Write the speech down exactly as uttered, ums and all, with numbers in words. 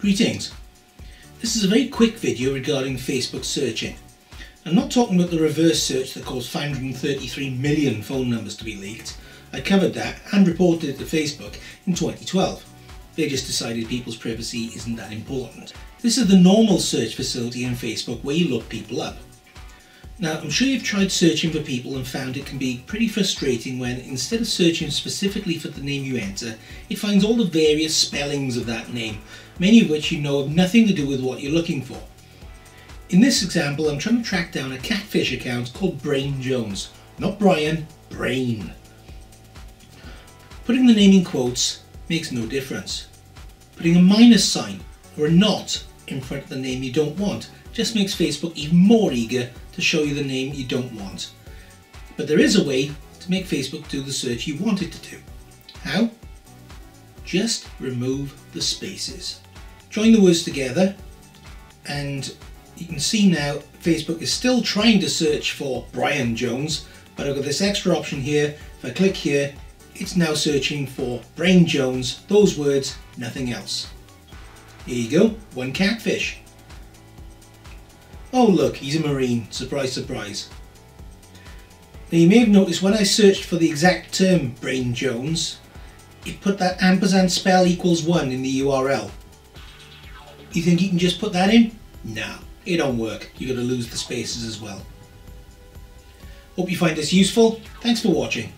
Greetings. This is a very quick video regarding Facebook searching. I'm not talking about the reverse search that caused five hundred thirty-three million phone numbers to be leaked. I covered that and reported it to Facebook in twenty twelve. They just decided people's privacy isn't that important. This is the normal search facility in Facebook where you look people up. Now, I'm sure you've tried searching for people and found it can be pretty frustrating when, instead of searching specifically for the name you enter, it finds all the various spellings of that name, many of which you know have nothing to do with what you're looking for. In this example, I'm trying to track down a catfish account called Brain Jones. Not Brian, Brain. Putting the name in quotes makes no difference. Putting a minus sign or a not in front of the name you don't want just makes Facebook even more eager to show you the name you don't want. But there is a way to make Facebook do the search you want it to do. How? Just remove the spaces. Join the words together, and you can see now Facebook is still trying to search for Brian Jones, but I've got this extra option here. If I click here, it's now searching for Brain Jones, those words, nothing else. Here you go, one catfish. Oh look, he's a marine, surprise, surprise. Now you may have noticed when I searched for the exact term Brain Jones, it put that ampersand spell equals one in the U R L. You think you can just put that in? No, it don't work. You're going to lose the spaces as well. Hope you find this useful. Thanks for watching.